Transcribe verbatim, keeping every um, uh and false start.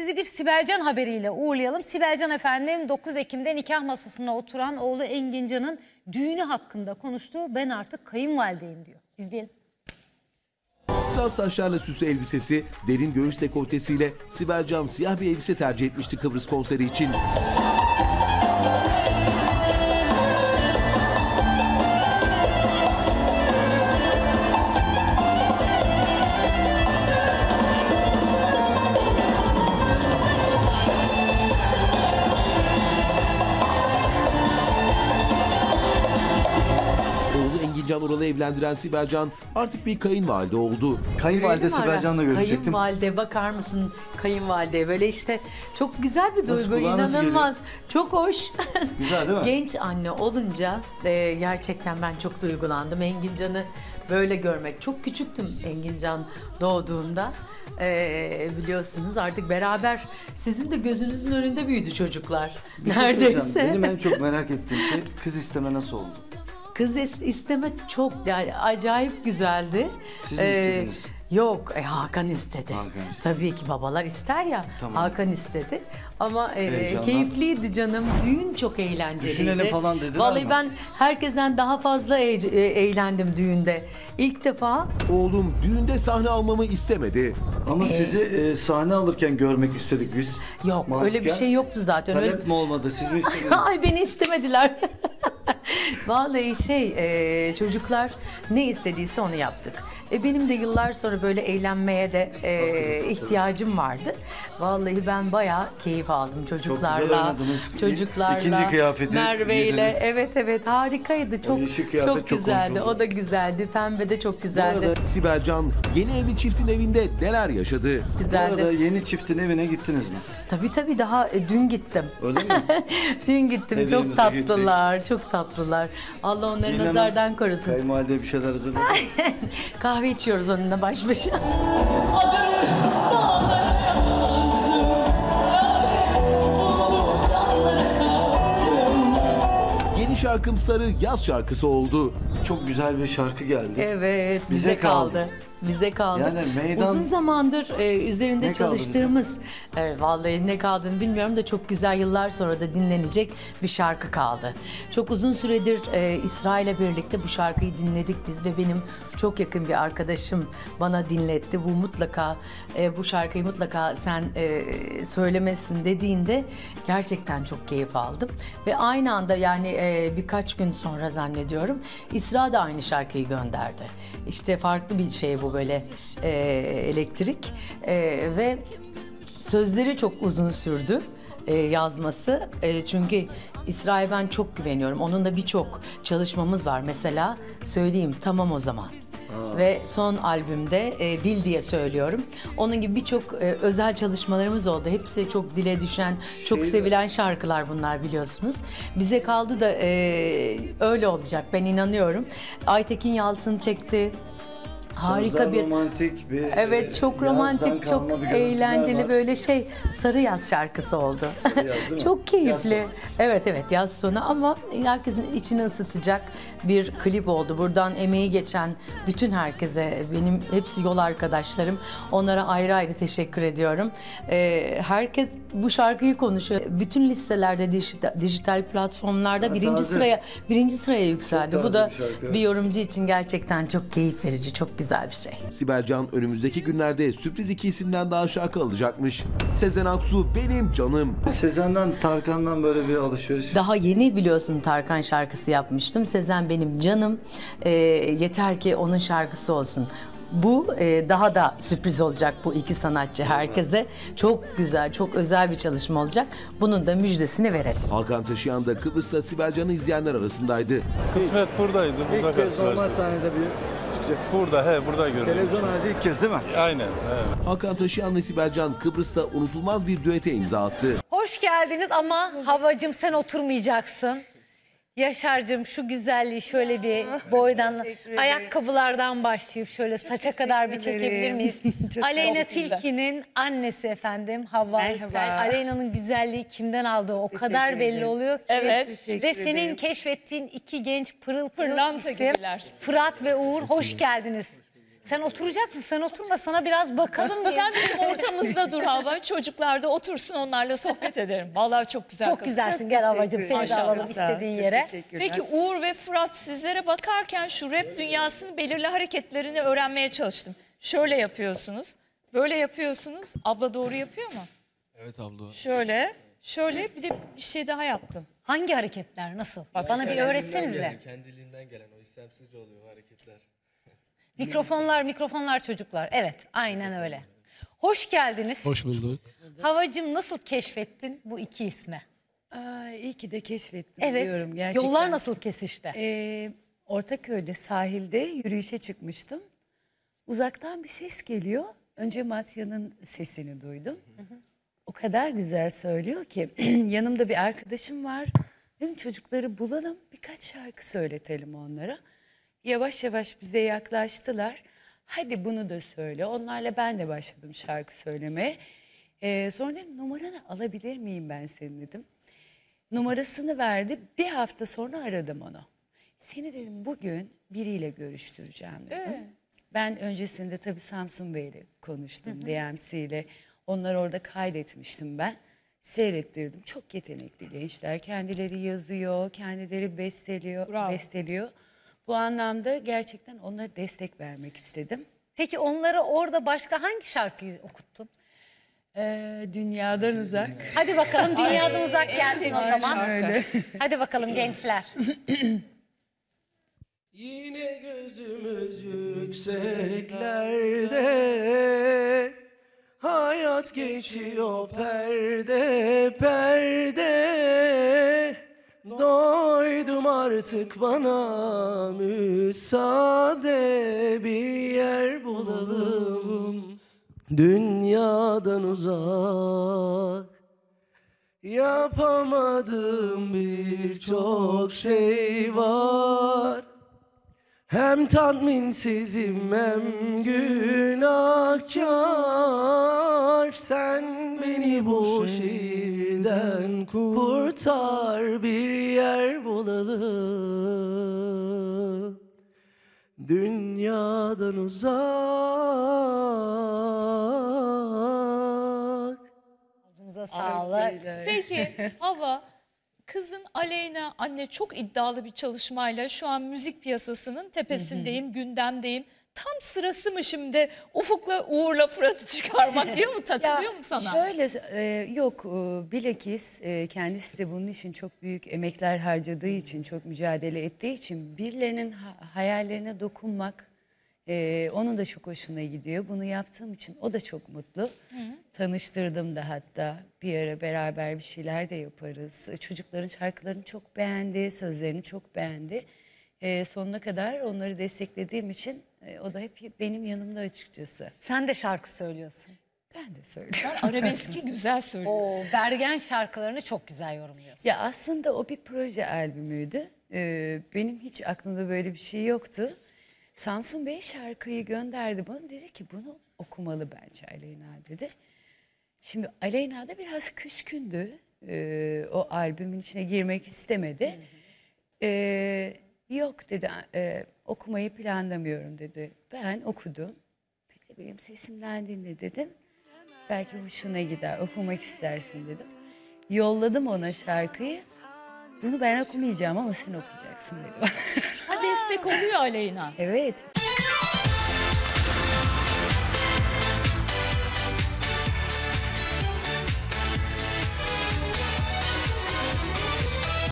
sizi bir Sibel Can haberiyle uğurlayalım. Sibel Can efendim dokuz Ekim'de nikah masasına oturan oğlu Engincan'ın düğünü hakkında konuştu. Ben artık kayınvalideyim diyor. İzleyelim. Saz saçlarla süslü elbisesi, derin göğüs dekoltesiyle Sibel Can siyah bir elbise tercih etmişti Kıbrıs konseri için. Oralı evlendiren Sibel Can artık bir kayınvalide oldu. Kayınvalide Sibel Can'la görüşecektim. Kayınvalide, bakar mısın kayınvalide? Böyle işte çok güzel bir duygu, inanılmaz. Çok hoş. Güzel değil mi? Genç anne olunca e, gerçekten ben çok duygulandım. Engincan'ı böyle görmek. Çok küçüktüm Engincan doğduğunda. E, biliyorsunuz artık beraber sizin de gözünüzün önünde büyüdü çocuklar. Bir neredeyse. Şey benim en çok merak ettiğim şey kız isteme nasıl oldu? Kız isteme çok yani acayip güzeldi. Siz mi istediniz? Ee, yok, e, Hakan istedi. Hakan istedi. Tabii ki babalar ister ya. Tamam. Hakan istedi. Ama e, keyifliydi canım. Düğün çok eğlenceliydi. Düşünelim falan dediler. Vallahi ama ben herkesten daha fazla e e eğlendim düğünde. İlk defa. Oğlum düğünde sahne almamı istemedi. Ama ee, sizi e, sahne alırken görmek istedik biz. Yok, Mahdiken. Öyle bir şey yoktu zaten. Talep öyle mi olmadı? Siz mi istediniz? Ay, beni istemediler. Vallahi şey e, çocuklar ne istediyse onu yaptık. E, benim de yıllar sonra böyle eğlenmeye de e, ihtiyacım vardı. Vallahi ben bayağı keyif aldım çocuklarla. Çocuklarla. İkinci kıyafeti Merve'yle. Evet evet, harikaydı. Çok çok güzeldi. Çok o da güzeldi. Pembe de çok güzeldi. Sibel Can yeni evli çiftin evinde neler yaşadı? Güzeldi. Bu arada yeni çiftin evine gittiniz mi? Tabii tabii, daha e, dün gittim. Öyle mi? Dün gittim. Evimize çok tatlılar. Gittik. Çok tatlılar. Allah onları Yine nazardan korusun. Kayınvalide bir şeyler hazırladı. Kahve içiyoruz onunla baş başa. Yeni şarkım Sarı yaz şarkısı oldu. Çok güzel bir şarkı geldi. Evet, bize, bize kaldı. kaldı. Bize kaldı. Yani meydan... Uzun zamandır e, üzerinde ne çalıştığımız, e, vallahi ne kaldığını bilmiyorum da çok güzel, yıllar sonra da dinlenecek bir şarkı kaldı. Çok uzun süredir e, İsrail'le birlikte bu şarkıyı dinledik biz ve benim çok yakın bir arkadaşım bana dinletti. Bu mutlaka, e, bu şarkıyı mutlaka sen e, söylemesin dediğinde gerçekten çok keyif aldım. Ve aynı anda yani e, birkaç gün sonra zannediyorum İsra da aynı şarkıyı gönderdi. İşte farklı bir şey bu. Böyle e, elektrik e, ve sözleri çok uzun sürdü e, yazması. E, çünkü İsrail'e ben çok güveniyorum. Onunla birçok çalışmamız var. Mesela söyleyeyim tamam o zaman. Aa. Ve son albümde e, Bil diye söylüyorum. Onun gibi birçok e, özel çalışmalarımız oldu. Hepsi çok dile düşen, çok şey sevilen de. şarkılar bunlar, biliyorsunuz. Bize kaldı da e, öyle olacak, ben inanıyorum. Aytekin Yalçın çekti. Harika bir, romantik bir... Evet, çok romantik, çok eğlenceli, böyle şey, Sarı yaz şarkısı oldu. Yaz, çok keyifli. Evet evet, yaz sonu ama herkesin içini ısıtacak bir klip oldu. Buradan emeği geçen bütün herkese, benim hepsi yol arkadaşlarım, onlara ayrı ayrı teşekkür ediyorum. Ee, herkes bu şarkıyı konuşuyor. Bütün listelerde, dijital, dijital platformlarda ya, birinci taze. sıraya birinci sıraya yükseldi. Bu da bir, bir yorumcu için gerçekten çok keyif verici, çok güzel. Bir şey. Sibel Can önümüzdeki günlerde sürpriz iki isimden daha şarkı alacakmış. Sezen Aksu benim canım. Sezen'den, Tarkan'dan böyle bir alışveriş. Daha yeni biliyorsun Tarkan şarkısı yapmıştım. Sezen benim canım. E, yeter ki onun şarkısı olsun. Bu e, daha da sürpriz olacak bu iki sanatçı herkese. Çok güzel, çok özel bir çalışma olacak. Bunun da müjdesini verelim. Hakan Taşyan da Kıbrıs'ta Sibel Can'ı izleyenler arasındaydı. Kısmet buradaydı. Burada ilk kez normal sahnede bir... Burada, he, burada görüyoruz. Televizyon harici ilk kez değil mi? Aynen. Evet. Hakan Taşyan ve Sibel Can Kıbrıs'ta unutulmaz bir düete imza attı. Hoş geldiniz ama Havvacığım sen oturmayacaksın. Yaşar'cığım şu güzelliği şöyle bir boydan, ayakkabılardan başlayıp şöyle çok saça kadar bir çekebilir miyiz? Aleyna Tilki'nin annesi efendim Havva. Aleyna'nın güzelliği kimden aldığı o teşekkür kadar ederim. Belli oluyor ki. Evet. Ve senin ederim. keşfettiğin iki genç pırıl pırıl Pırlanta isim gibiler. Fırat ve Uğur, hoş geldiniz. Sen oturacak mısın? Sen oturma, sana biraz bakalım diye. Sen bizim ortamızda dur Havva. Çocuklar da otursun, onlarla sohbet ederim. Vallahi çok güzel. Çok kızım. Güzelsin. Çok gel Havvacığım, seni de alalım istediğin çok yere. Peki Uğur ve Fırat, sizlere bakarken şu rap dünyasının belirli hareketlerini öğrenmeye çalıştım. Şöyle yapıyorsunuz, böyle yapıyorsunuz. Abla doğru yapıyor mu? Evet abla. Şöyle, şöyle bir de bir şey daha yaptım. Hangi hareketler, nasıl? Bak, bana bir öğretsenize. Kendiliğinden gelen, o istemsizce oluyor hareketler. Mikrofonlar, mikrofonlar çocuklar. Evet, aynen öyle. Hoş geldiniz. Hoş bulduk. Havvacığım, nasıl keşfettin bu iki isme? Aa, iyi ki de keşfettim, evet, diyorum gerçekten. Yollar nasıl kesişti? Ee, Ortaköy'de, sahilde yürüyüşe çıkmıştım. Uzaktan bir ses geliyor. Önce Matya'nın sesini duydum. Hı hı. O kadar güzel söylüyor ki. Yanımda bir arkadaşım var. Dedim çocukları bulalım, birkaç şarkı söyletelim onlara. Yavaş yavaş bize yaklaştılar. Hadi bunu da söyle. Onlarla ben de başladım şarkı söylemeye. Ee, sonra dedim numaranı alabilir miyim ben senin, dedim. Numarasını verdi. Bir hafta sonra aradım onu. Seni, dedim, bugün biriyle görüştüreceğim, dedim. Ee? Ben öncesinde tabii Samsun Bey'le konuştum. D and C ile. Onları orada kaydetmiştim ben. Seyrettirdim. Çok yetenekli gençler. Kendileri yazıyor, kendileri besteliyor. Bravo. besteliyor. Bu anlamda gerçekten onlara destek vermek istedim. Peki onlara orada başka hangi şarkıyı okuttun? Ee, dünyadan Uzak. Hadi bakalım Dünyadan Ay, Uzak gelsin o zaman. Öyle. Hadi bakalım gençler. Yine gözümüz yükseklerde, hayat geçiyor perde perde. Doydum artık, bana müsaade, bir yer bulalım dünyadan uzak. Yapamadığım birçok şey var, hem tatminsizim hem günahkar. Sen beni bu şehirden kurtar, bir yer bulalım dünyadan uzak. Ağzınıza sağlık. Peki Havva, kızın Aleyna, anne, çok iddialı bir çalışmayla şu an müzik piyasasının tepesindeyim, hı hı, gündemdeyim. Tam sırası mı şimdi Ufuk'la, Uğur'la Fırat'ı çıkarmak diyor mu, takılıyor mu sana? Şöyle, e, yok, e, bilakis e, kendisi de bunun için çok büyük emekler harcadığı için, çok mücadele ettiği için birilerinin hayallerine dokunmak, e, onun da çok hoşuna gidiyor. Bunu yaptığım için o da çok mutlu. Hı. Tanıştırdım da hatta, bir ara beraber bir şeyler de yaparız. Çocukların şarkılarını çok beğendi, sözlerini çok beğendi. E, sonuna kadar onları desteklediğim için e, o da hep benim yanımda açıkçası. Sen de şarkı söylüyorsun. Ben de söylüyorum. Ben arabeski güzel söylüyorsun. Oo, Bergen şarkılarını çok güzel yorumluyorsun. Ya aslında o bir proje albümüydü. E, benim hiç aklımda böyle bir şey yoktu. Samsun Bey şarkıyı gönderdi bana. Dedi ki bunu okumalı bence Aleyna, dedi. Şimdi Aleyna da biraz küskündü. E, o albümün içine girmek istemedi. Eee... Yok, dedi, e, okumayı planlamıyorum, dedi. Ben okudum. Bir de benim sesimden dinle, dedim. Belki hoşuna gider, okumak istersin, dedim. Yolladım ona şarkıyı. Bunu ben okumayacağım ama sen okuyacaksın, dedim. Ha, destek oluyor Aleyna. Evet.